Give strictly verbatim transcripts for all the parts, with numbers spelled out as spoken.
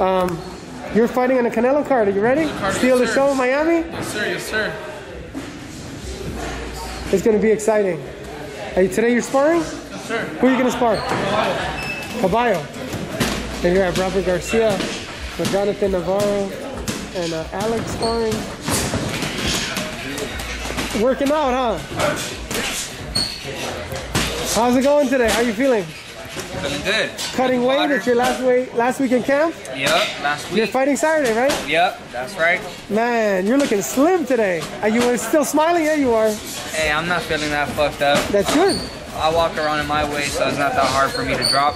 Um, you're fighting on a Canelo card. Are you ready? Card, Steal yes, the show in Miami? Yes, sir. Yes, sir. It's going to be exciting. Are you, today you're sparring? Yes, sir. Who are you going to spar? Caballo. Caballo. And you have Robert Garcia with Jonathan Navarro and uh, Alex sparring. Working out, huh? How's it going today? How are you feeling? Feeling good. Cutting good weight at your last weight last week in camp? Yep, last week. You're fighting Saturday, right? Yep, that's right. Man, you're looking slim today. Are you still smiling? Yeah, you are. Hey, I'm not feeling that fucked up. That's good. I walk around in my weight, so it's not that hard for me to drop.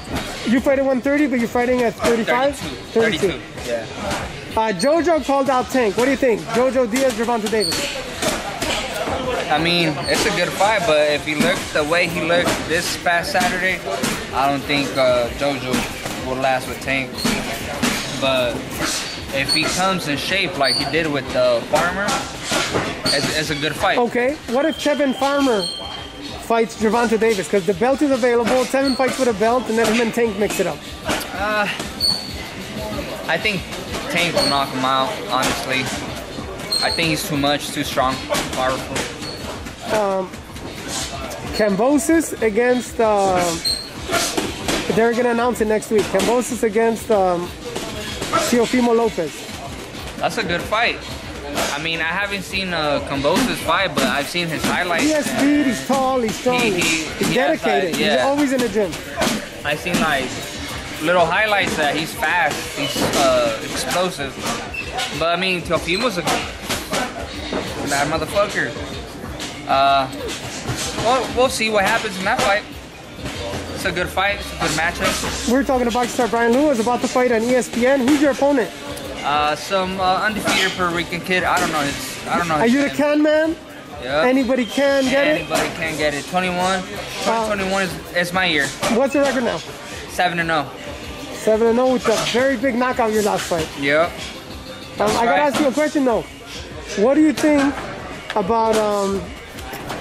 You fight at one thirty, but you're fighting at thirty-five? thirty-two. thirty-two. Yeah. Uh, Jojo called out Tank. What do you think? Jojo Diaz, Gervonta Davis. I mean, it's a good fight, but if he looked the way he looked this past Saturday, I don't think uh, Jojo will last with Tank. But if he comes in shape like he did with uh, Farmer, it's, it's a good fight. Okay, what if Tevin Farmer fights Gervonta Davis? Because the belt is available, Tevin fights with a belt, and then him and Tank mix it up. Uh, I think Tank will knock him out, honestly. I think he's too much, too strong, powerful. Um, Kambosos against, um, they're going to announce it next week. Kambosos against um, Teofimo Lopez. That's a good fight. I mean, I haven't seen uh, Kambosos fight, but I've seen his highlights. He has speed, he's tall, he's strong, he, he, he's he dedicated, has, like, yeah. He's always in the gym. I've seen like little highlights that he's fast, he's uh, explosive. But I mean, Teofimo's a bad motherfucker. Uh, well, we'll see what happens in that fight. It's a good fight. It's a good matchup. We're talking to boxing star Brian Lua. Is about to fight on E S P N. Who's your opponent? Uh, some uh, undefeated Puerto Rican kid. I don't know his. I don't know. His Are you name. the can man? Yeah. Anybody can get Anybody it. Anybody can get it. twenty-one. twenty twenty-one uh, is, is my year. What's the record now? Seven and zero. Seven and zero with a very big knockout your last fight. Yep. Um, I right. gotta ask you a question though. What do you think about um?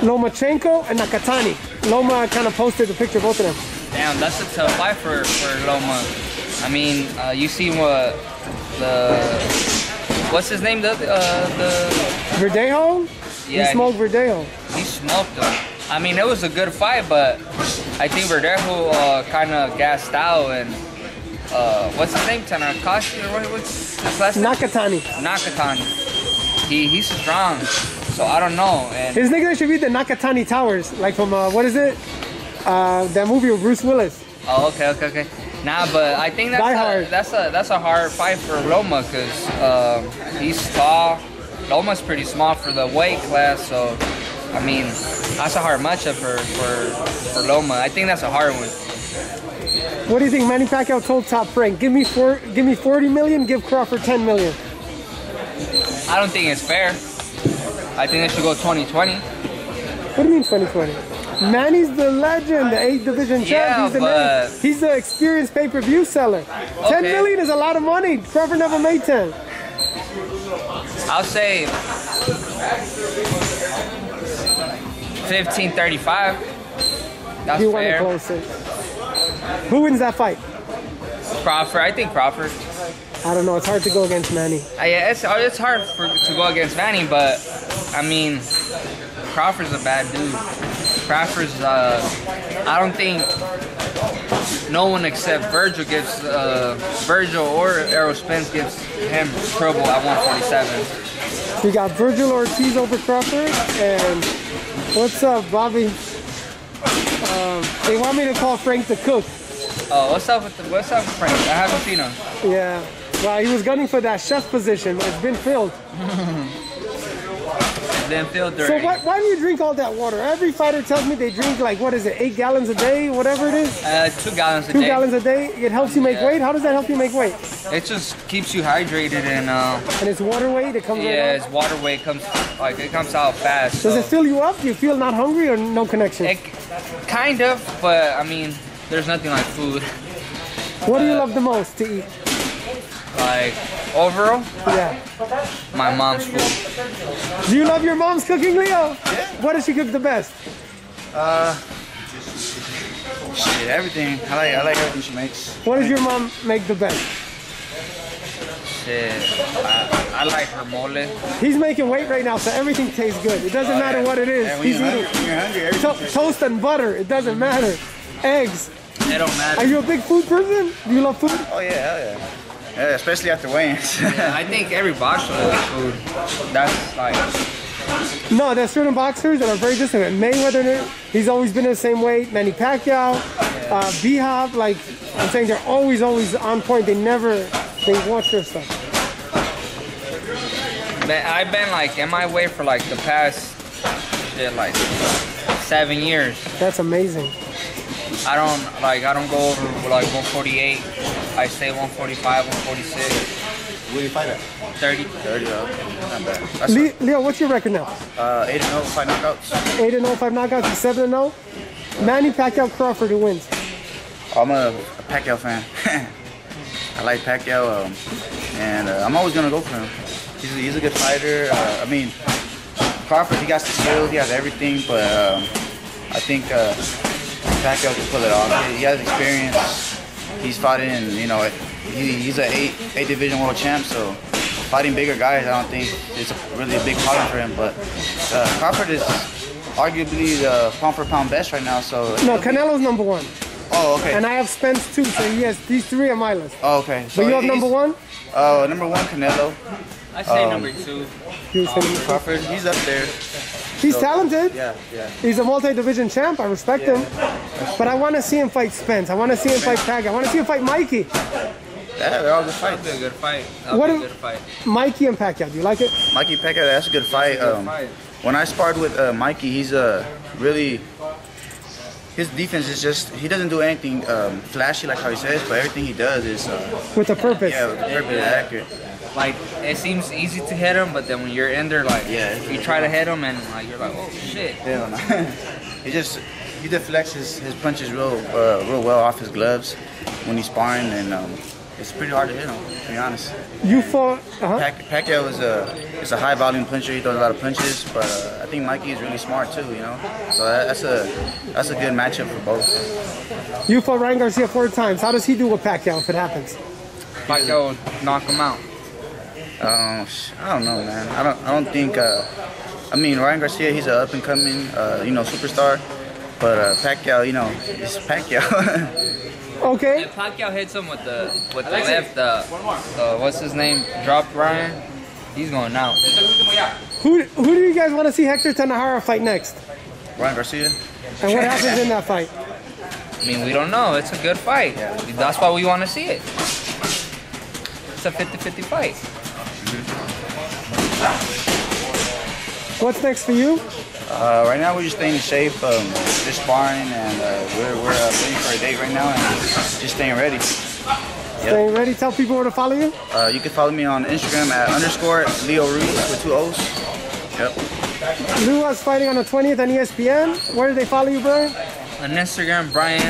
Lomachenko and Nakatani? Loma kind of posted the picture of both of them. Damn, that's a tough fight for, for Loma. I mean, uh, you see what the... What's his name? The... Uh, the Verdejo? Yeah. He smoked Verdejo. He smoked him. I mean, it was a good fight, but I think Verdejo uh, kind of gassed out and... Uh, what's his name? Tanakashi or what? What's his last name? Nakatani. Nakatani. He, he's strong. So I don't know. And his nickname should be the Nakatani Towers, like from uh, what is it? Uh, that movie with Bruce Willis. Oh, okay, okay, okay. Nah, but I think that's a, that's a that's a hard fight for Loma because uh, he's tall. Loma's pretty small for the weight class, so I mean that's a hard matchup for for for Loma. I think that's a hard one. What do you think Manny Pacquiao told Top Rank? Give me four, give me forty million. Give Crawford ten million. I don't think it's fair. I think they should go twenty twenty. What do you mean twenty twenty? Manny's the legend, the eighth division champ. Yeah, he's the but... man. He's the experienced pay-per-view seller. Okay. ten million is a lot of money. Crawford never made ten. I'll say fifteen thirty-five. That's you fair. Want to close it. Who wins that fight? Crawford. I think Crawford. I don't know. It's hard to go against Manny. Uh, yeah, it's, it's hard for, to go against Manny, but I mean, Crawford's a bad dude. Crawford's, uh, I don't think no one except Virgil gives, uh, Virgil or Errol Spence gives him trouble at one forty-seven. We got Virgil Ortiz over Crawford, and what's up, Bobby? Um, they want me to call Frank the cook. Oh, what's up with the, what's up with Frank? I haven't seen him. Yeah, well, he was gunning for that chef position, but it's been filled. So why, why do you drink all that water? Every fighter tells me they drink like, what is it, eight gallons a day, whatever it is? Uh, two gallons a two day. Two gallons a day. It helps you make yeah. weight? How does that help you make weight? It just keeps you hydrated and... Uh, and it's water weight? It comes yeah, right it's out? water weight. comes like It comes out fast. Does so. it fill you up? Do you feel not hungry or no connection? It, kind of, but I mean, there's nothing like food. What uh, do you love the most to eat? Like... Overall? Yeah. My mom's food. Do you love your mom's cooking, Leo? Yeah. What does she cook the best? Uh, shit, everything. I like, I like everything she makes. What does your mom make the best? shit, I, I like her mole. He's making weight right now, so everything tastes good. It doesn't oh, matter yeah. what it is. Yeah, He's you're eating hungry, you're hungry, everything to toast and butter. It doesn't matter. Eggs. It don't matter. Are you a big food person? Do you love food? Oh yeah, hell yeah. Yeah, especially after weigh-ins. Yeah, I think every boxer likes food. That's like. No, there's certain boxers that are very distant. Mayweather, he's always been the same weight. Manny Pacquiao, yeah. uh, B-Hop, like I'm saying, they're always, always on point. They never, they watch their stuff. Man, I've been like in my weight for like the past, shit, like seven years. That's amazing. I don't like, I don't go over like one forty-eight. I stay one forty-five, one forty-six. What do you fight at? thirty. thirty, okay. Not bad. That's Le right. Leo, what's your record now? Uh, eight and oh, five knockouts. eight and oh, five knockouts, seven and oh. Manny Pacquiao, Crawford, who wins? I'm a, a Pacquiao fan. I like Pacquiao, um, and uh, I'm always going to go for him. He's a, he's a good fighter. Uh, I mean, Crawford, he got the skills, he has everything, but um, I think uh, Pacquiao can pull it off. He, he has experience. He's fought in, you know, he, he's an eight, eight division world champ, so fighting bigger guys, I don't think it's a, really a big problem for him. But uh, Crawford is arguably the pound for pound best right now, so. No, Canelo's be... number one. Oh, okay. And I have Spence too, so he has these three on my list. Oh, okay. So but you have number one? Oh, uh, number one, Canelo. I say um, number two. He was Crawford. Crawford, he's up there. He's so, talented. Yeah, yeah. He's a multi-division champ. I respect yeah. him. But I want to see him fight Spence. I want to see him fight Pacquiao. I want to see him fight Mikey. Yeah, they're all good fights. That'll be a good fight. That'll what be a good fight. Mikey and Pacquiao, do you like it? Mikey Pacquiao, that's a good fight. A good um, fight. When I sparred with uh, Mikey, he's a uh, really... His defense is just, he doesn't do anything um, flashy like how he says, but everything he does is... Uh, with a purpose. Yeah, with a purpose, yeah. accurate. Like, it seems easy to hit him, but then when you're in there, like, yeah, you try to hit him and like you're like, oh shit. Yeah, no. He just, he deflects his, his punches real uh, real well off his gloves when he's sparring, and um, it's pretty hard to hit him, to be honest. You fought, uh-huh. Pac Pacquiao is a, is a high volume puncher. He throws a lot of punches, but uh, I think Mikey is really smart too, you know? So that, that's a that's a good matchup for both. You fought Ryan Garcia four times. How does he do with Pacquiao if it happens? Pacquiao will knock him out. Um, I don't know, man. I don't. I don't think. Uh, I mean, Ryan Garcia, he's an up and coming, uh, you know, superstar. But uh, Pacquiao, you know, it's Pacquiao. Okay. If Pacquiao hits him with the with the left, the, the what's his name? Dropped Ryan. He's going out. Who Who do you guys want to see Hector Tanajara fight next? Ryan Garcia. And what happens in that fight? I mean, we don't know. It's a good fight. Yeah. That's why we want to see it. It's a fifty fifty fight. What's next for you? Uh, right now we're just staying safe, um, just sparring, and uh, we're we're uh, waiting for a date right now, and just staying ready. Yep. Staying ready. Tell people where to follow you. Uh, you can follow me on Instagram at underscore Leo Ruiz with two O's. Yep. Lua's fighting on the twentieth on E S P N. Where do they follow you, bro? On Instagram, Brian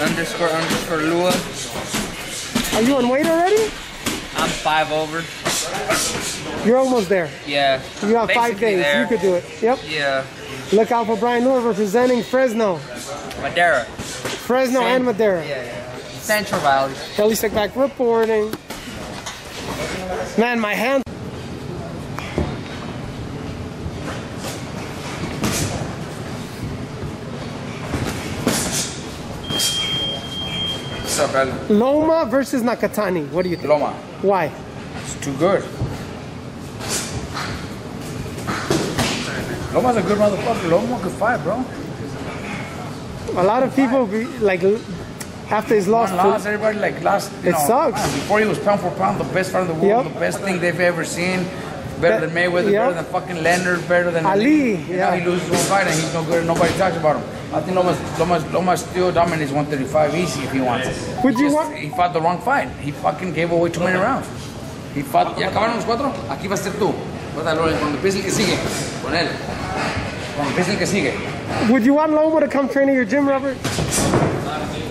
underscore underscore Lua. Are you on weight already? I'm five over. You're almost there. Yeah. You have five days. There. You could do it. Yep. Yeah. Look out for Brian Lua representing Fresno. Madera. Fresno San and Madera. Yeah, yeah. Central Valley. Elie Seckbach reporting. Man, my hands. What's up, brother? Loma versus Nakatani. What do you think? Loma. Why? It's too good. Loma's a good motherfucker. Loma could fight, bro. A lot of people be, like after his loss, lost, everybody like lost. You it know, sucks. Man, before he was pound for pound, the best fighter in the world, yep. the best thing they've ever seen. Better than Mayweather, yep. better than fucking Leonard, better than Ali. You yeah. know, he loses one fight and he's no good. Nobody talks about him. I think Loma's, Loma's, Loma still dominates one thirty-five easy if he wants it. Would you Just, want? He fought the wrong fight. He fucking gave away too many rounds. He fought. Ya acabaron los cuatro. Aquí va a ser tú. Con el piso que sigue. Con él. Con el piso que sigue. Would you want Loma to come train at your gym, Robert?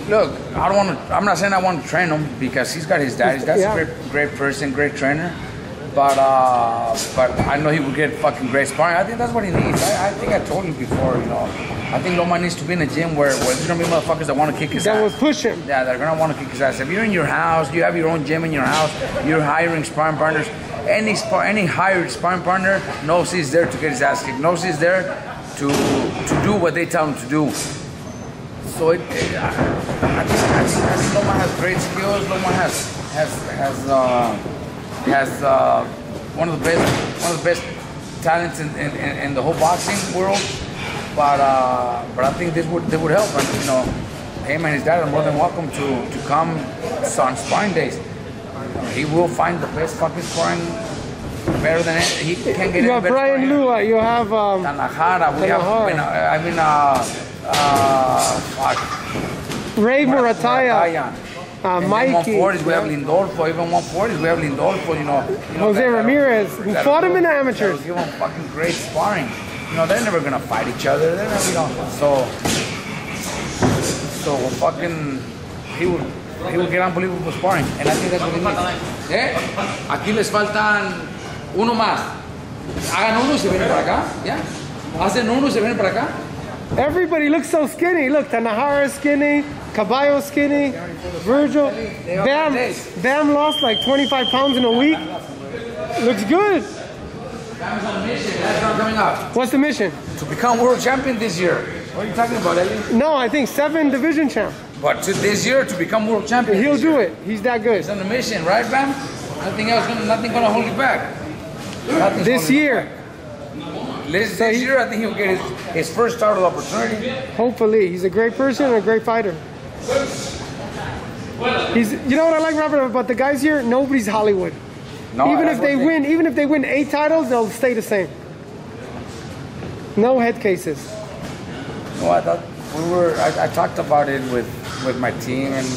Look, I don't want to. I'm not saying I want to train him because he's got his dad. He's got yeah. a great, great person, great trainer. But uh, but I know he would get fucking great sparring. I think that's what he needs. I, I think I told him before, you know. I think Loma needs to be in a gym where, where there's gonna be motherfuckers that want to kick his that ass. That will push him. Yeah, they're gonna want to kick his ass. If you're in your house, you have your own gym in your house. You're hiring sparring partners. Any sp any hired sparring partner knows he's there to get his ass kicked. Knows he's there to to do what they tell him to do. So it, it I, I, think, I, think, I think Loma has great skills. Loma has has has. Uh, has uh, one of the best, one of the best talents in, in, in the whole boxing world. But uh, but I think this would they would help, and you know, him and his dad are more than welcome to to come on sparring days. He will find the best fucking sparring, better than it. He can get. You have Brian Lua. You have um, Tanajara. We Tanahara. have been, I mean, uh, uh, Ray Murataya. Uh, Mikey. one forties, we have Lindolfo. Even one forties, we have Lindolfo, you know. You know Jose that, Ramirez, that, who that fought him in amateur. He was fucking great sparring. You know, they're never going to fight each other. They're never, you know. So, so fucking, he will, he will get unbelievable sparring. And I think that's what he needs. Eh? Aquí les faltan uno más. Hagan uno y se vienen para acá. Yeah? Hacen uno y se vienen para acá. Everybody looks so skinny. Look, Tanahara skinny. Caballo skinny, Virgil, Bam, Bam lost like twenty-five pounds in a week. Looks good. Bam's on a mission. That's not coming up. What's the mission? To become world champion this year. What are you talking about, Elie? No, I think seven division champ. But to this year, to become world champion. He'll do it. He's that good. He's on a mission, right, Bam? Nothing else, nothing gonna hold you back. Nothing's this year. This, this year, I think he'll get his, his first title opportunity. Hopefully, he's a great person and a great fighter. He's, you know what I like, Robert, about the guys here? Nobody's Hollywood. No, even if they win, even if they win eight titles, they'll stay the same. No head cases. No, I thought we were. I, I talked about it with with my team and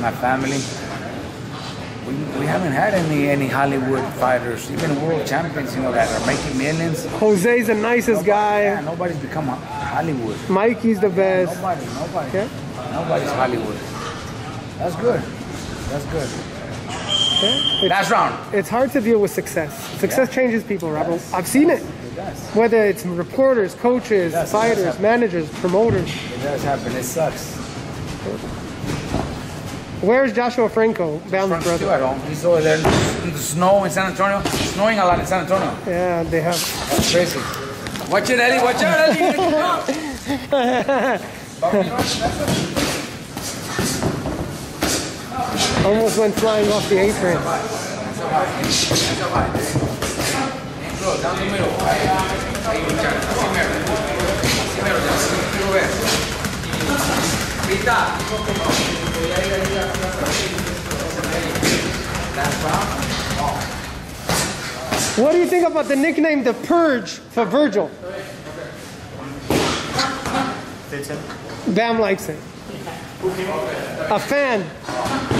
my family. We, we haven't had any any Hollywood fighters, even world champions, you know, that are making millions. Jose's the nicest nobody, guy. Yeah, nobody's become Hollywood. Mikey's the best. Yeah, nobody, nobody. Okay. Nobody's Hollywood. That's good. That's good. Okay. Last round. It's hard to deal with success. Success yeah. changes people, Robert. Yes. I've seen it. It does. Whether it's reporters, coaches, it fighters, it managers, promoters. It does happen. It sucks. Where's Joshua Franco? Bam's brother. Too, I don't. He's over there in the snow in San Antonio. It's snowing a lot in San Antonio. Yeah, they have. That's crazy. Watch it, Elie. Watch out, Elie. Almost went flying off the apron. What do you think about the nickname The Purge for Virgil? Bam likes it. A fan,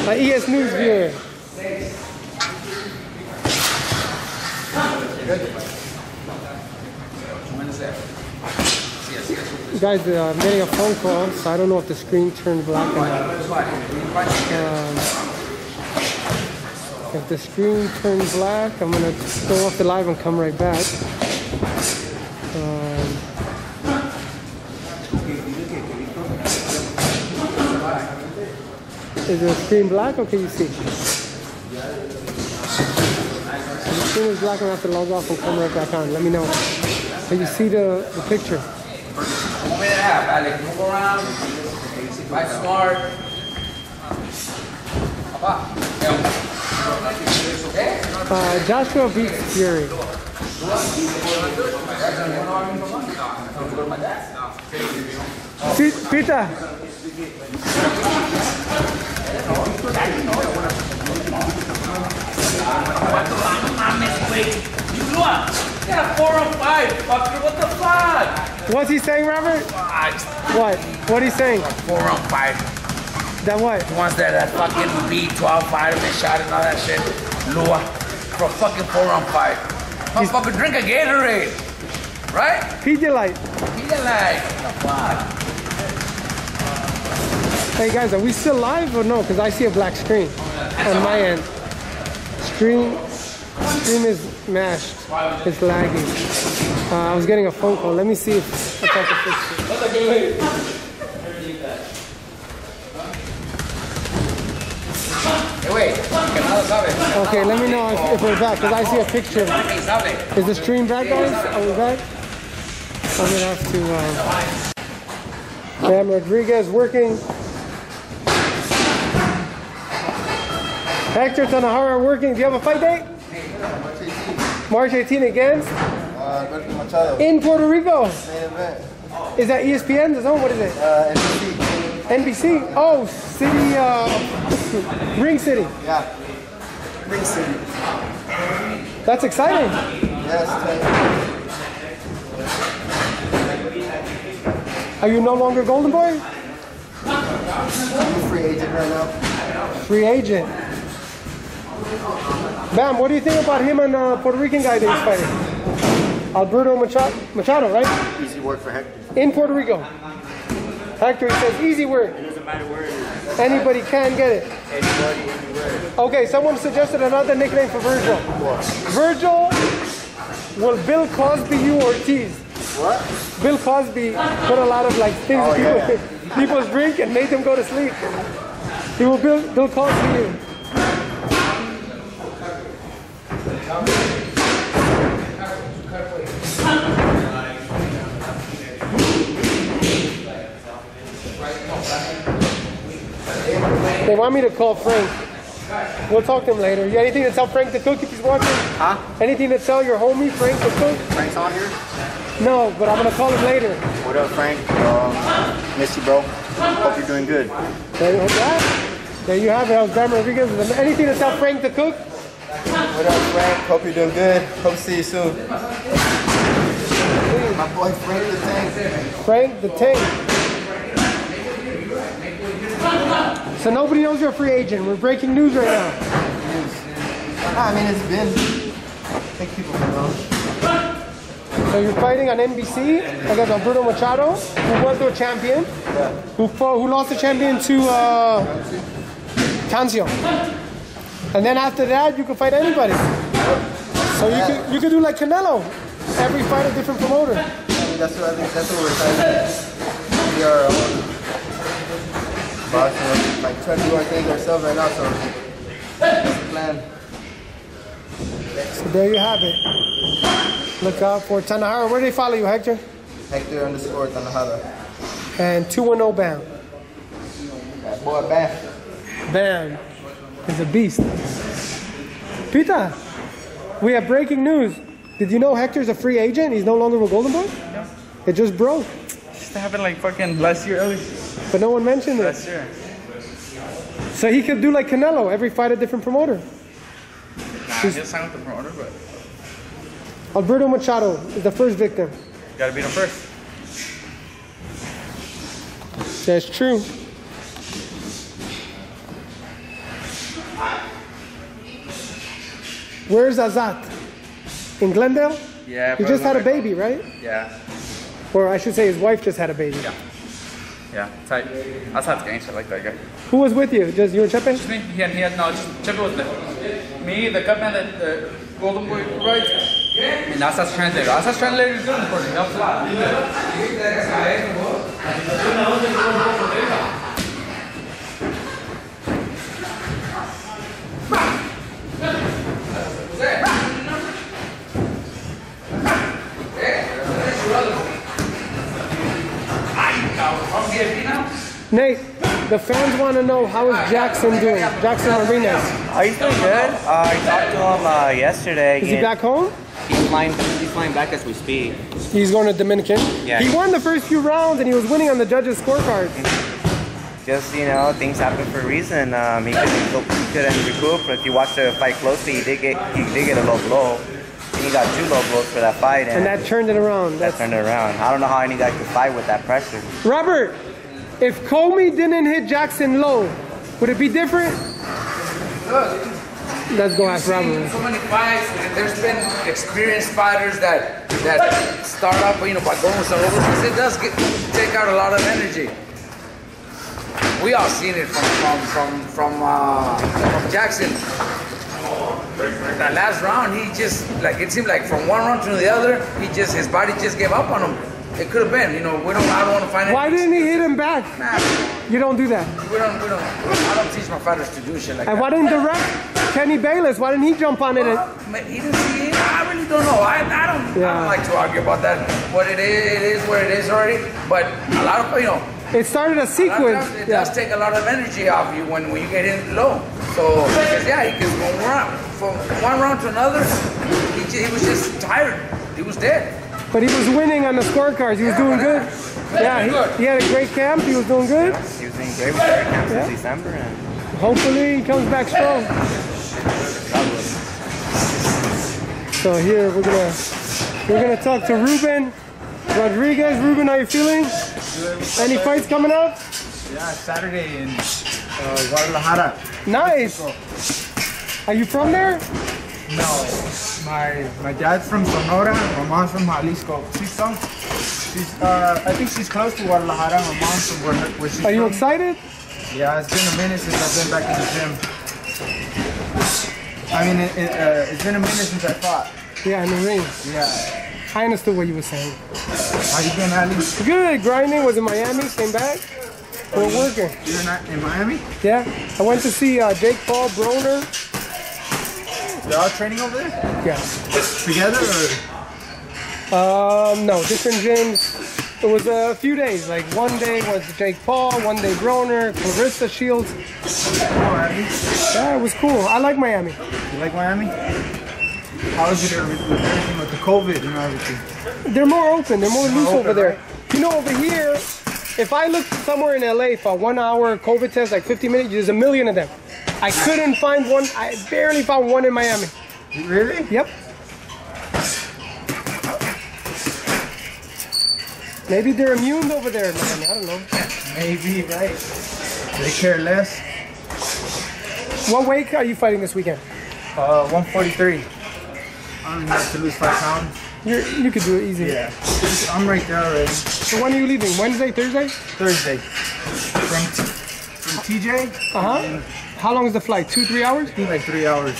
an E S News viewer. Guys, uh, made a phone call, so I don't know if the screen turned black or not. Um, if the screen turned black, I'm gonna go off the live and come right back. Um, Is the screen black or can you see? The screen is black and I have to log off and come right back on. Let me know. Can you see the, the picture? One minute and a half, Alex. Move around. Fight smart. Uh, Joshua beats Fury. See, Peter. What's he saying, Robert? What? What are you saying? Four on five. That what? The ones that, that fucking beat twelve vitamin shot and all that shit. Lua. For fucking four on five. Motherfucker, drink a Gatorade. Right? Pedialyte. Pedialyte. Hey guys, are we still live or no? Because I see a black screen on my end. Screen Stream is mashed. It's laggy. Uh, I was getting a phone call. Let me see if I can fix it. Okay, let me know if, if we're back, because I see a picture. Is the stream back, guys? Are we back? I'm going to have to... Uh, Cam Rodriguez working. Hector Tanajara working. Do you have a fight date? March eighteenth against? Uh, Alberto Machado. In Puerto Rico? Uh, is that E S P N? The zone? What is it? Uh, N B C. N B C? Oh, city, uh, Ring City. Yeah. Ring City. That's exciting. Yes. Are you no longer Golden Boy? I'm a free agent right now. Free agent. Bam, what do you think about him and uh, Puerto Rican guy that he's fighting? Alberto Machado, Machado, right? Easy work for Hector. In Puerto Rico. Hector, he says easy work. It doesn't matter where it is. Anybody can get it. Anybody, anywhere. Okay, someone suggested another nickname for Virgil. What? Virgil, will Bill Cosby you Ortiz? What? Bill Cosby put a lot of like things oh, in yeah. people, people's drink and made them go to sleep. He will Bill, Bill Cosby you. They want me to call Frank. We'll talk to him later. You got anything to tell Frank the Cook if he's watching? Huh? Anything to tell your homie Frank the Cook? Frank's on here? No, but I'm gonna call him later. What up, Frank? Um, miss you, bro. Hope you're doing good. There you have it. There you have it. I was Bam Rodriguez. Anything to tell Frank the Cook? What up, Frank? Hope you're doing good. Hope to see you soon. My boy Frank the Tank. Frank the Tank. So nobody knows you're a free agent. We're breaking news right now. I mean, it's been. I think people know. So you're fighting on N B C against Alberto Machado, who was their champion. Yeah. Who fought, who lost the champion to uh, Cancio. And then after that, you can fight anybody. So you can you can do like Canelo. Every fight a different promoter. I mean, that's what I think. That's what we're fighting. We are boxing, like trying to do our thing ourselves right now. So that's the plan. So there you have it. Look out for Tanahara. Where do they follow you, Hector? Hector underscore Tanahara. And two one zero Bam. That boy Bam. Bam. Is a beast. Pita, we have breaking news. Did you know Hector's a free agent? He's no longer a Golden Boy? No. It just broke. It just happened like fucking last year early. But no one mentioned it. Last year. So he could do like Canelo, every fight a different promoter. Nah, he'll sign with the promoter, but... Alberto Machado is the first victim. You gotta beat him first. That's true. Where's Azat? In Glendale? Yeah. He just had a baby, right? Yeah. Or I should say his wife just had a baby. Yeah. Yeah, tight. Azat's gangster, I like that guy. Who was with you? Just you and Chepe? Just me. He had, he had, no, just Chepe was there. Me, the cupman that the Golden Boy rides. And Azat's translator. Azat's translator is good for me. Helps a lot. Yeah. Nate, the fans want to know, how is Jackson doing? Jackson Arenas. Oh, he's doing good. Uh, I talked to him uh, yesterday. Is he back home? He's flying, he's flying back as we speak. He's going to Dominican? Yeah. He won the first few rounds and he was winning on the judges' scorecards. Just, you know, things happen for a reason. Um, he, couldn't, he couldn't recoup, but if you watch the fight closely, he did get, he did get a low blow. He got two low blows for that fight. And, and that turned it around. That That's... turned it around. I don't know how any guy could fight with that pressure. Robert, if Comey didn't hit Jackson low, would it be different? Look, let's go ask Robert. So many fights, and there's been experienced fighters that that start off, you know, by going so over. It does get, take out a lot of energy. We all seen it from from from, from, uh, from Jackson. That last round, he just, like, it seemed like from one round to the other, he just, his body just gave up on him. It could have been, you know, we don't, I don't want to find out. Why didn't he hit him back? Nah. You don't do that. We don't, we don't, I don't teach my fighters to do shit like and that. And why didn't the ref, Kenny Bayless, why didn't he jump on it? Well, and he didn't see it. I really don't know. I, I, don't, yeah. I don't like to argue about that. What it is, it is where it is already. But a lot of, you know. It started a sequence. A it yeah. does take a lot of energy off you when, when you get in low. So, because, yeah, he could go around. From one round to another, he, he was just tired. He was dead. But he was winning on the scorecards. He was yeah, doing good. Yeah, he, he had a great camp. He was doing good. He was doing great. With great camp since yeah. December, and hopefully he comes back strong. So here we're gonna we're gonna talk to Ruben Rodriguez. Ruben, how you feeling? Any fights coming up? Yeah, Saturday in uh, Guadalajara. Nice. Are you from there? No, my my dad's from Sonora, my mom's from Jalisco. She's from, she's uh, I think she's close to Guadalajara. My mom's from where, where she's from. Are you excited? Yeah, it's been a minute since I've been back in the gym. I mean, it, it, uh, it's been a minute since I fought. Yeah, in the ring. Yeah. I understood what you were saying. How you doing, Ali? Good, grinding. Was in Miami, came back. We're working. You're not in Miami? Yeah. I went to see uh, Jake Paul, Broner. They're all training over there? Yeah. Together or? Um, no, different gyms. It was a few days. Like one day was Jake Paul, one day Broner, Clarissa Shields. Oh, yeah, it was cool. I like Miami. You like Miami? How is it with everything with the COVID and everything? They're more open. They're more loose over, over there. Right? You know, over here, if I looked somewhere in L A for a one hour COVID test, like fifty minutes, there's a million of them. I couldn't find one. I barely found one in Miami. Really? Yep. Maybe they're immune over there in Miami. I don't know. Maybe, right? They care less. What weight are you fighting this weekend? Uh, one forty-three. I only have to lose five pounds. You're, you could do it easy. Yeah. I'm right there already. So when are you leaving? Wednesday, Thursday? Thursday. From, from T J? Uh-huh. How long is the flight? Two, three hours? Like three hours.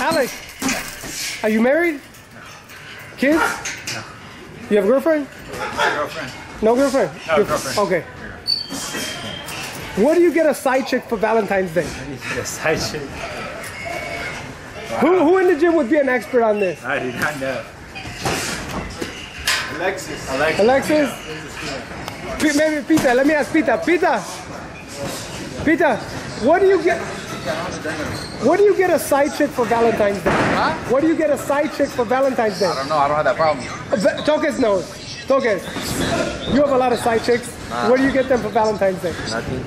Alex, are you married? No. Kids? No. You have a girlfriend? Girlfriend. No girlfriend? No Girl girlfriend. Okay. What do you get a side chick for Valentine's Day? I need to get a side chick. Wow. Who, who in the gym would be an expert on this? I do not know. Alexis. Alexis. Alexis. P maybe Pita. Let me ask Pita. Pita. Pita. What do you get? What do you get a side chick for Valentine's Day? Huh? What do you get a side chick for Valentine's Day? I don't know. I don't have that problem. Tokes knows. Tokes. You have a lot of side chicks. Nah. What do you get them for Valentine's Day? Nothing.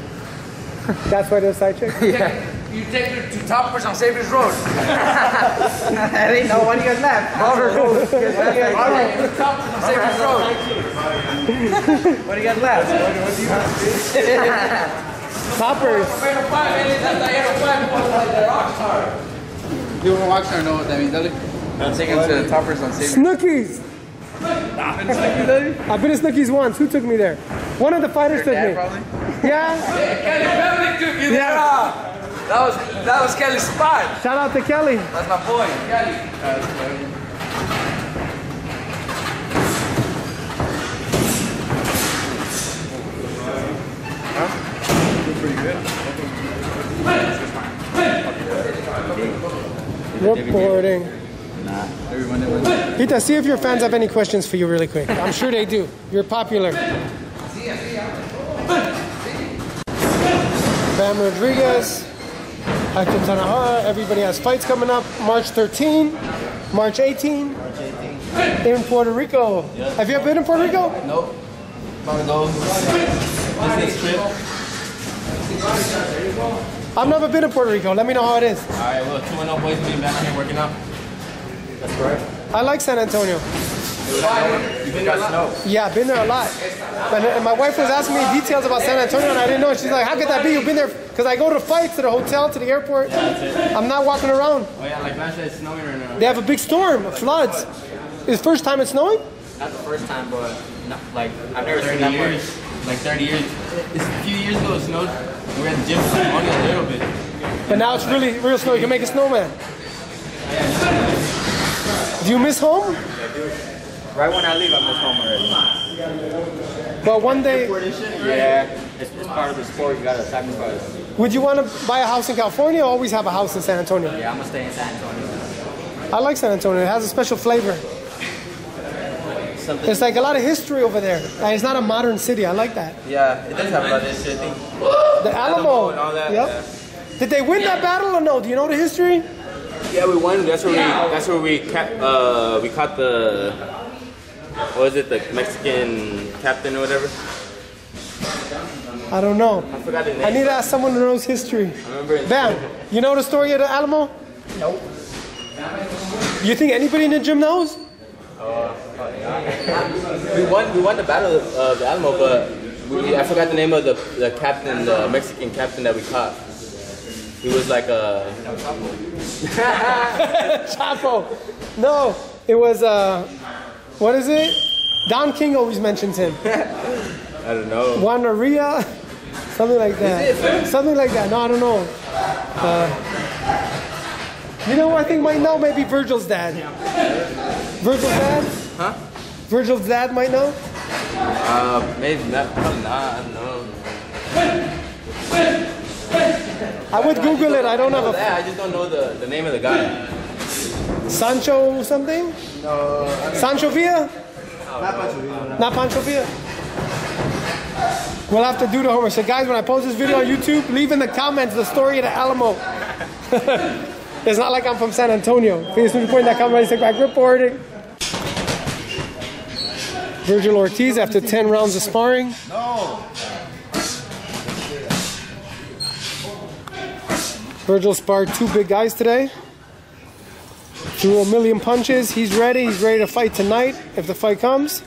That's why they're side chicks? Yeah. You take her to Toppers on Savers Road. That ain't no one you got left. Broner goes. What do you got left? Toppers on Savers Road. What do you got left? Toppers. You want to watch or know what that means, Dudley? I'm taking him to the Toppers on Savers Road. Snookies! I've been to Snookies once. Who took me there? One of the fighters took me. Probably? Yeah. Kelly took you there. That was, that was Kelly's spot. Shout out to Kelly. That's my boy, Kelly. Huh? Reporting. Nah, everyone that wins. Pita, see if your fans have any questions for you really quick. I'm sure they do. You're popular. Bam Rodriguez. Hector Tanajara, everybody has fights coming up. March thirteenth, March eighteenth, March eighteenth. In Puerto Rico. Yes. Have you ever been in Puerto Rico? Nope. No. Business trip. I've never been in Puerto Rico. Let me know how it is. All right, well, two and oh boys being back here working out. That's right. I like San Antonio. You've been there a lot? Yeah, I've been there a lot. And my wife was asking me details about San Antonio and I didn't know. She's like, how could that be? You've been there? Because I go to fights, to the hotel, to the airport. Yeah, that's it. I'm not walking around. Oh yeah, like last night it's snowing right now. They have a big storm, floods. Is it the first time it's snowing? Not the first time, but not, like I've never seen that years, part. Like thirty years. It's a few years ago it snowed. We were at the gym only a little bit. But now it's really real snow. You can make a snowman. Yeah. Do you miss home? I do. Right when I leave, I miss home already. But one day. Yeah. It's, it's part of the sport. You gotta sacrifice. Would you want to buy a house in California or always have a house in San Antonio? Yeah, I'm gonna stay in San Antonio. I like San Antonio. It has a special flavor. Something. It's like a lot of history over there. Like, it's not a modern city. I like that. Yeah, it does have a lot of history. The Alamo. Alamo and all that. Yep. Yeah. Did they win yeah. that battle or no? Do you know the history? Yeah, we won. That's where yeah. we. That's where we. Ca uh, we caught the. What was it? The Mexican captain or whatever. I don't know. I forgot the name. I need to ask someone who knows history. I remember. Bam! You know the story of the Alamo? Nope. You think anybody in the gym knows? Uh, we won. We won the battle of uh, the Alamo, but we, I forgot the name of the the captain, the Mexican captain that we caught. He was like a Chapo. No, it was uh, what is it? Don King always mentions him. I don't know. Juanaria, something like that. Is it, something like that. No, I don't know. Uh, you know who I think might know? Maybe Virgil's dad. Virgil's dad? Huh? Virgil's dad might know? Uh, maybe not. Probably not. I don't know. I would Google it. I don't have a... I just don't know the, the name of the guy. Sancho something? No. Sancho Villa? Not Pancho Villa. Not Pancho Villa. We'll have to do the homework. So guys, when I post this video on YouTube, leave in the comments the story of the Alamo. It's not like I'm from San Antonio. Please report that comment. Back reporting. Virgil Ortiz after ten rounds of sparring. No. Virgil sparred two big guys today. Threw a million punches. He's ready. He's ready to fight tonight if the fight comes.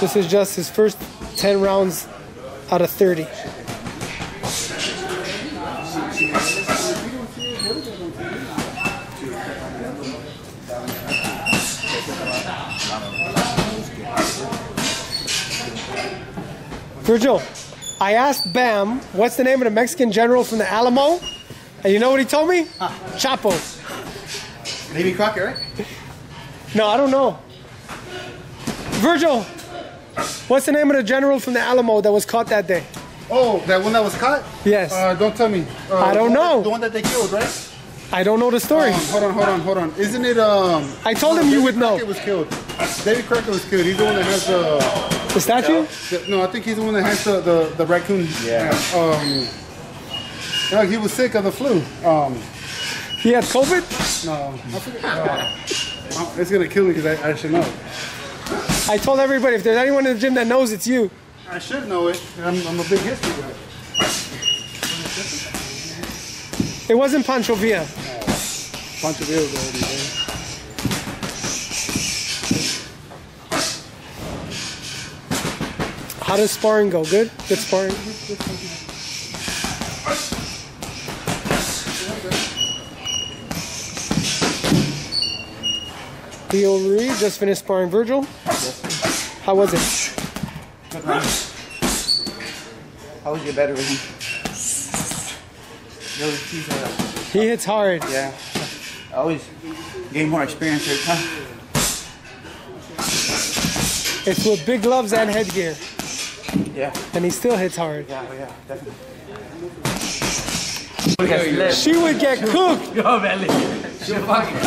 This is just his first ten rounds out of thirty. Virgil, I asked Bam, what's the name of the Mexican general from the Alamo? And you know what he told me? Huh. Chapo. Davy Crockett, right? No, I don't know. Virgil, what's the name of the general from the Alamo that was caught that day? Oh, that one that was caught? Yes. Uh, don't tell me. Uh, I don't the know. That, the one that they killed, right? I don't know the story. Um, hold on, hold on, hold on. Isn't it? Um, I told him David you would Crockett know. Was killed. David Crockett was killed. He's the one that has uh, the statue. The, no, I think he's the one that has the the, the raccoon. Yeah. Um, yeah, he was sick of the flu. Um, he had COVID. No, I forget, uh, it's gonna kill me because I, I should know. I told everybody, if there's anyone in the gym that knows, it's you. I should know it. I'm, I'm a big history guy. It wasn't Pancho Villa. No, Pancho Villa was already there. How does sparring go? Good? Good sparring? Leo Ruiz just finished sparring Virgil. Yes. How was it? Good round. How was your better with him? He hits hard. Yeah. I always gain more experience here, huh? It's with big gloves and headgear. Yeah. And he still hits hard. Yeah, oh yeah, definitely. She would get cooked.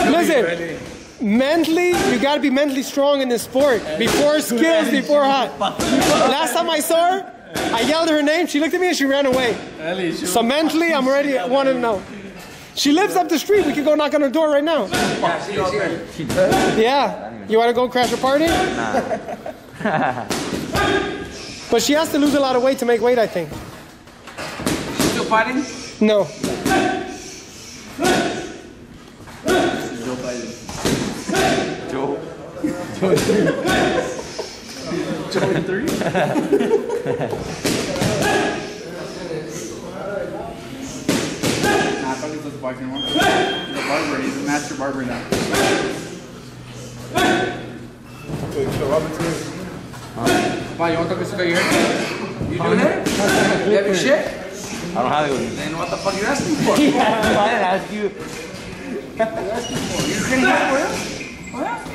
Listen. Mentally, you gotta be mentally strong in this sport. Before skills, before hot. Last time I saw her, I yelled her name, she looked at me and she ran away. So mentally, I'm already wanting to know. She lives up the street, we can go knock on her door right now. Yeah, you wanna go crash a party? But she has to lose a lot of weight to make weight, I think. Still fighting? No. Join three. barber. He's a master barber now. Come on, you want to talk to your hair? You doing it? You have your shit? I don't have it. Then what the fuck are you asking for? Yeah, that's why I asked you. What are you asking for? You're getting out for it?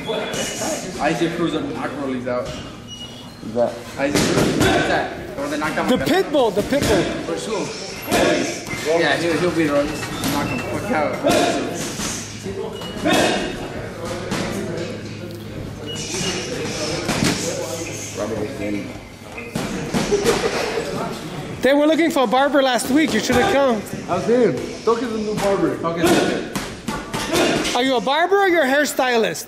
What? Isaac Cruz and Akrolis out. Who's that? Isaac Cruz. Who's that? The, the, the pitbull, the pitbull. For sure. Yeah, he'll, he'll be there. Just knock him the fuck out. Robert, they were looking for a barber last week. You should have come. I did. Talk to the new barber. Talk to the Are you a barber or you're a hairstylist?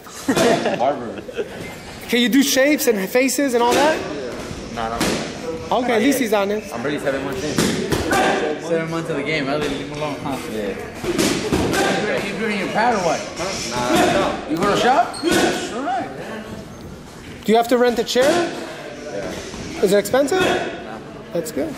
Barber. Can you do shapes and faces and all that? Yeah. No, no. Okay, at least he's honest. I'm really seven months in. Seven months of the game, I leave him alone, huh? Yeah. You doing your pad or what? Huh? Nah, no. You go to a shop? Yeah. All right. Do you have to rent a chair? Yeah. Is it expensive? No. That's good. How?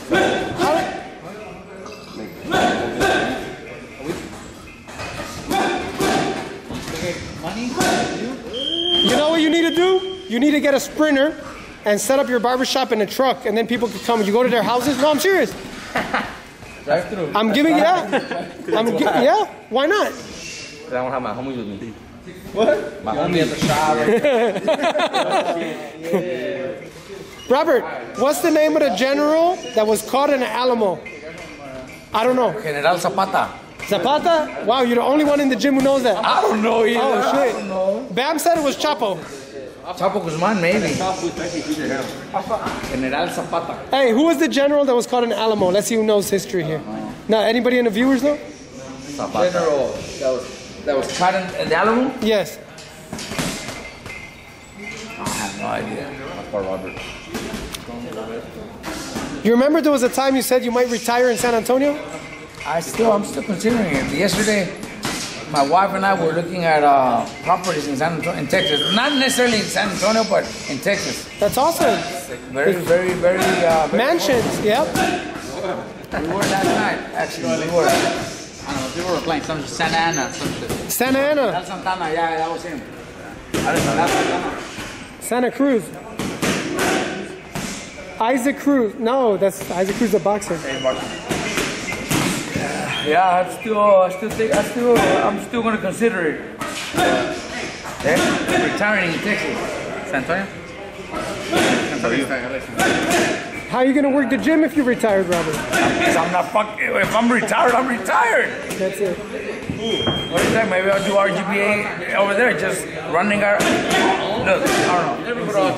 You know what you need to do? You need to get a sprinter and set up your barbershop in a truck, and then people can come. You go to their houses. No, I'm serious. Drive through. I'm giving it up. I'm gi yeah. Why not? Because I don't have my homies with me. What? My homie at the shop. Robert, what's the name of the general that was caught in the Alamo? I don't know. General Zapata. Zapata? Wow, you're the only one in the gym who knows that. I don't know either. Oh, shit. I don't know. Bam said it was Chapo. Chapo Guzman, maybe. General Zapata. Hey, who was the general that was caught in Alamo? Let's see who knows history here. Now, anybody in the viewers know? Zapata. General that was, that was caught in Alamo? Yes. I have no idea. That's for Robert. You remember there was a time you said you might retire in San Antonio? I still, I'm still considering it. Yesterday, my wife and I were looking at uh, properties in San Antonio, in Texas. Not necessarily in San Antonio, but in Texas. That's awesome. Very, very, very. Uh, very Mansions, important. Yep. We were last night, actually. We were. I don't know, people were playing some Santa Anna, some shit. Santa Anna. That's Santa Anna, yeah, that was him. I don't know. That's Santa Anna. Santa Cruz. Isaac Cruz. No, that's Isaac Cruz, the boxer. Yeah, I still, I still think, I still, I'm still gonna consider it. Okay, retiring in Texas, San Antonio. How are you gonna work the gym if you're retired, Robert? Because I'm not fuck. If I'm retired, I'm retired. That's it. What do you think? Maybe I'll do R G B A over there, just running our. Look, I don't know.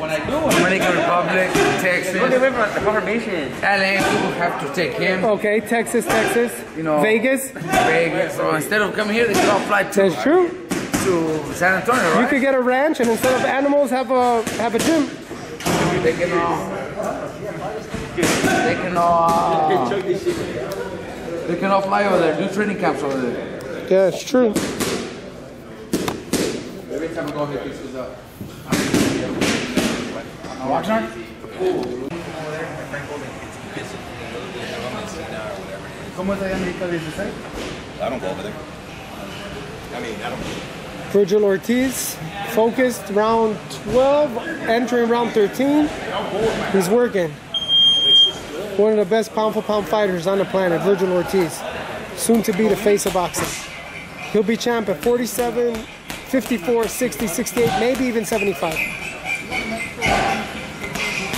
When I do, Dominican Republic, Texas. Look away from the confirmation. L A, people have to take him. Okay, Texas, Texas. You know, Vegas. Vegas. So instead of coming here, they should all fly to. That's true. To San Antonio, right? You could get a ranch, and instead of animals, have a have a gym. They can all. They can all. They can all fly over there. Do training camps over there. Yeah, it's true. Every time I go here, this is up. Watching I don't go over there. I mean, I don't. Virgil Ortiz focused round twelve, entering round thirteen. He's working. One of the best pound for pound fighters on the planet, Virgil Ortiz. Soon to be the face of boxing. He'll be champ at forty-seven, fifty-four, sixty, sixty-eight, maybe even seventy-five.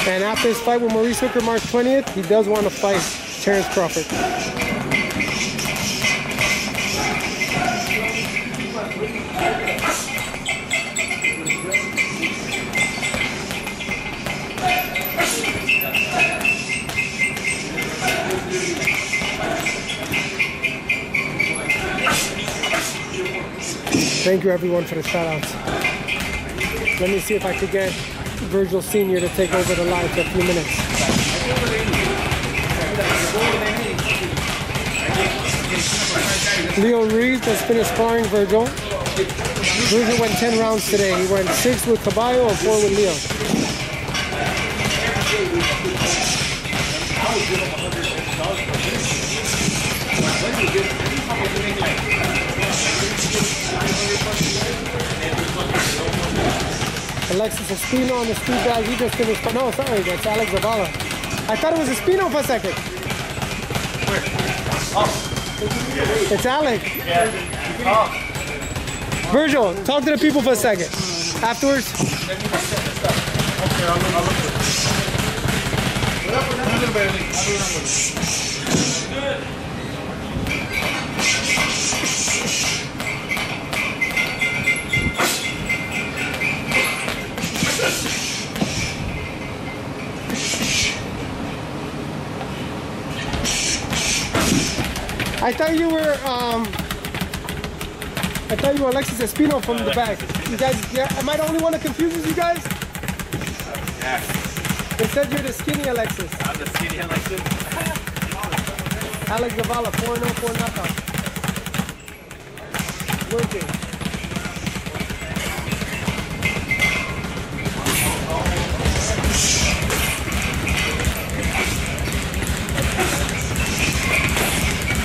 And after his fight with Maurice Hooker, March twentieth, he does want to fight Terrence Crawford. Thank you, everyone, for the shout-outs. Let me see if I could get Virgil Senior to take over the line for a few minutes. Leo Ruiz has been sparring Virgil. Virgil went ten rounds today. He went six with Caballo and four with Leo. Alexis Espino on the speed bag. He just finished. No, sorry, that's Alex Zavala. I thought it was Espino for a second. Where? Oh. It's Alex. Yeah. Oh. Virgil, talk to the people for a second. Afterwards. Okay, I'll look. I'll look. I thought you were, um, I thought you were Alexis Espino from yeah, the Alexis back. You guys, yeah, am I the only one that confuses you guys? Yeah. They said you're the skinny Alexis. I'm the skinny Alexis. Alex Zavala, four and oh, four knockout. Working.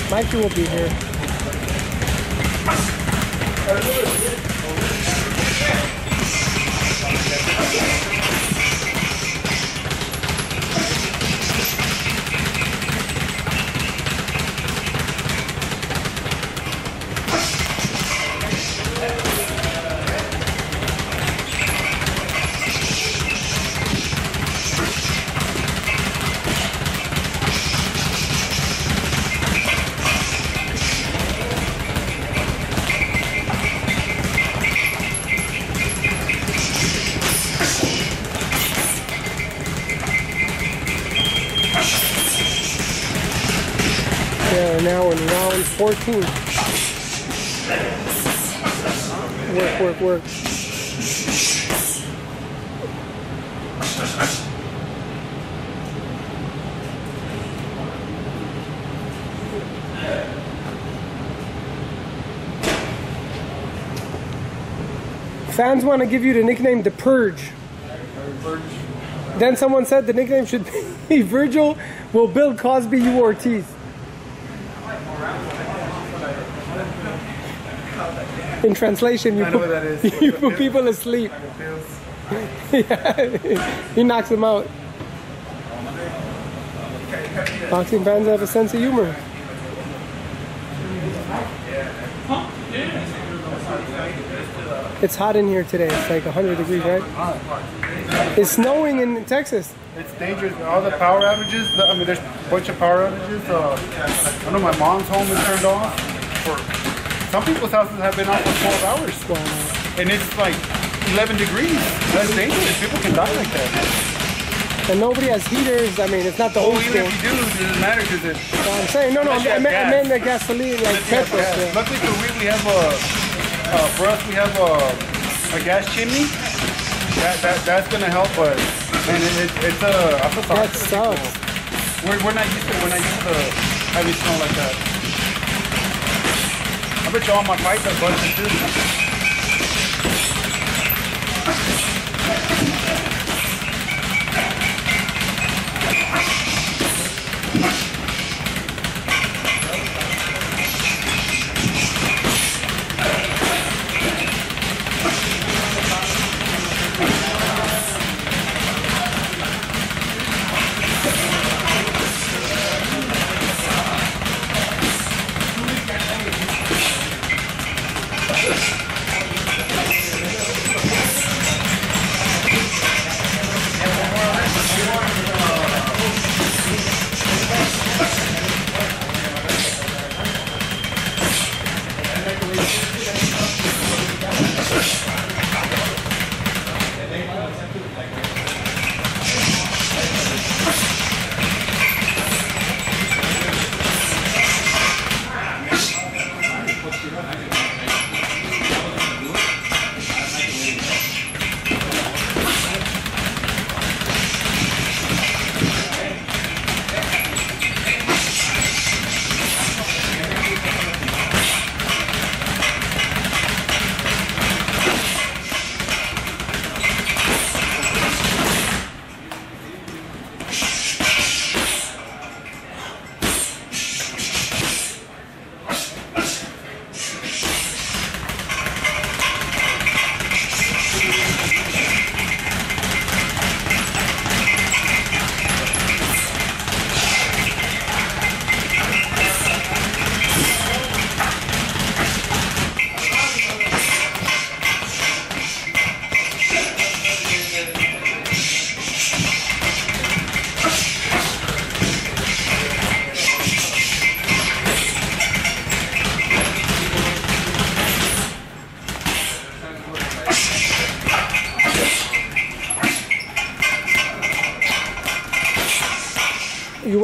Mikey will be here. fourteen. Work, work, work. Fans want to give you the nickname The Purge. Then someone said the nickname should be Virgil will build Cosby U Ortiz. In translation, you I know put, what that is. You put people asleep. Yeah. He knocks them out. Boxing fans have a sense of humor. It's hot in here today. It's like one hundred degrees, right? It's snowing in Texas. It's dangerous. All the power outages. I mean, there's a bunch of power outages. Uh, I know my mom's home is turned off. For some people's houses have been out for twelve hours. Wow. And it's like eleven degrees. That's dangerous. People can die like that. And nobody has heaters. I mean, it's not the whole thing. Oh, even if you do, it doesn't matter because it's... Well, I'm saying, no, no, I meant I mean the gasoline, like petrol. Yeah. Luckily for we, we have a... Uh, for us, we have a, a gas chimney. That, that, that's going to help us. And it, it, it's a... I feel sorry. That sucks. We're, we're not used to We're not used to having snow like that. I bet you all my fights are busted too.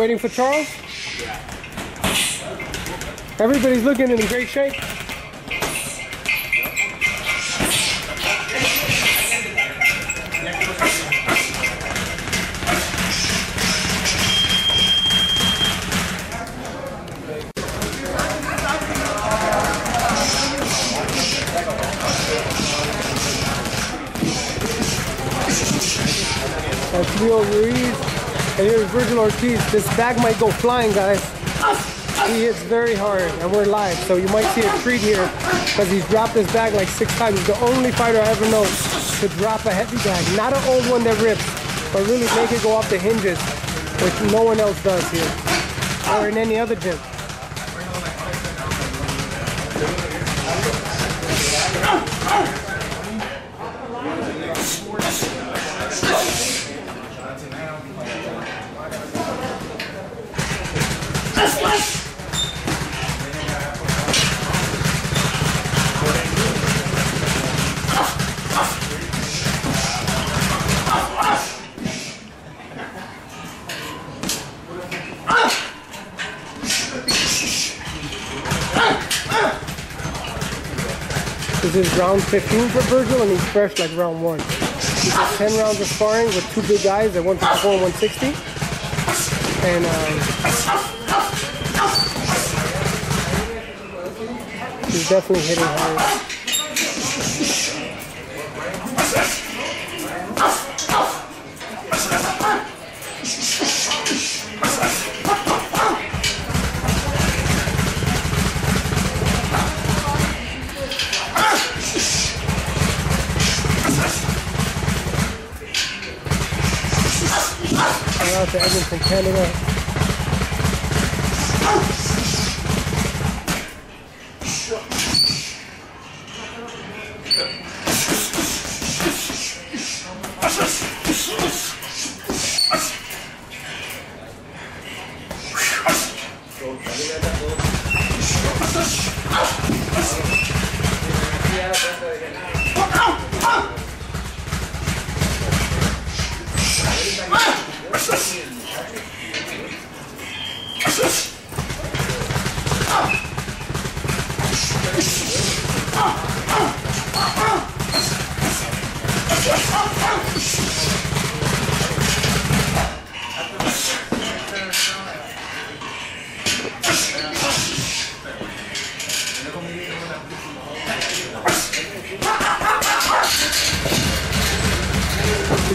waiting for Charles? Yeah. Everybody's looking in great shape. That's Leo Ruiz, and here's Virgil Ortiz. This bag might go flying, guys. He hits very hard, and we're live, so you might see a treat here, because he's dropped this bag like six times. He's the only fighter I ever know to drop a heavy bag. Not an old one that rips, but really make it go off the hinges, which no one else does here, or in any other gym. This is round fifteen for Virgil, and he's fresh like round one. He has ten rounds of sparring with two big guys at one fifty-four and one sixty. And um, he's definitely hitting hard. Shout out to everyone from Canada.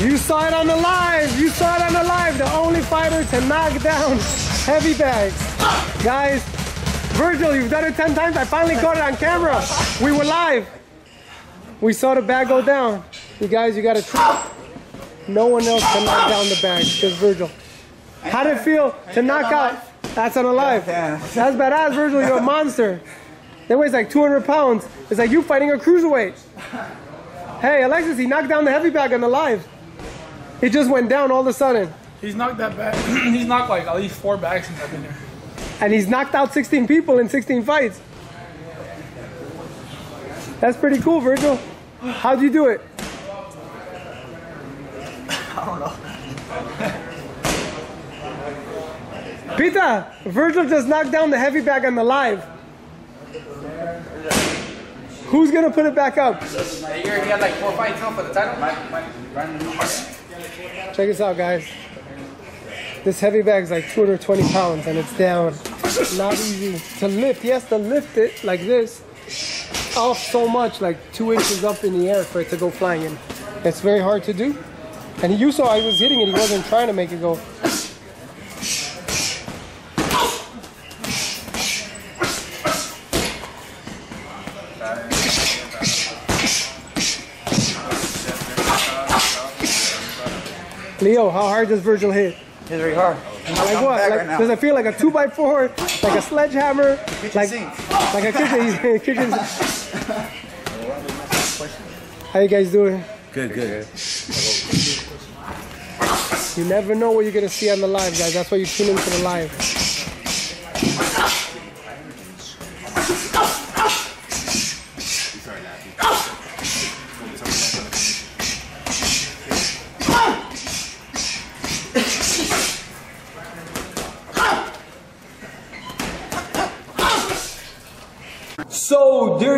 You saw it on the live. You saw it on the live. The only fighter to knock down heavy bags. Guys, Virgil, you've done it ten times. I finally caught it on camera. We were live. We saw the bag go down. You guys, you got to try. No one else can knock down the bag. Just Virgil. How did it feel to knock out? That's on the live. That's badass, Virgil. You're a monster. That weighs like two hundred pounds. It's like you fighting a cruiserweight. Hey, Alexis, he knocked down the heavy bag on the live. It just went down all of a sudden. He's knocked that back. He's knocked like at least four bags since I've been here. And he's knocked out sixteen people in sixteen fights. That's pretty cool, Virgil. How'd you do it? I don't know. Pita, Virgil just knocked down the heavy bag on the live. Who's gonna put it back up? He had like four fights now for the title. Brian Lua. Check this out, guys. This heavy bag is like two hundred twenty pounds, and it's down. Not easy to lift. Yes, to lift it like this, off so much, like two inches up in the air for it to go flying in. It's very hard to do. And you saw I was hitting it. He wasn't trying to make it go. Leo, how hard does Virgil hit? It's very hard. Like what? Like, right does it feel like a two by four, like a sledgehammer, kitchen like sink. like a kitchen? kitchen How you guys doing? Good, good. You never know what you're gonna see on the live, guys. That's why you tune in for the live. So there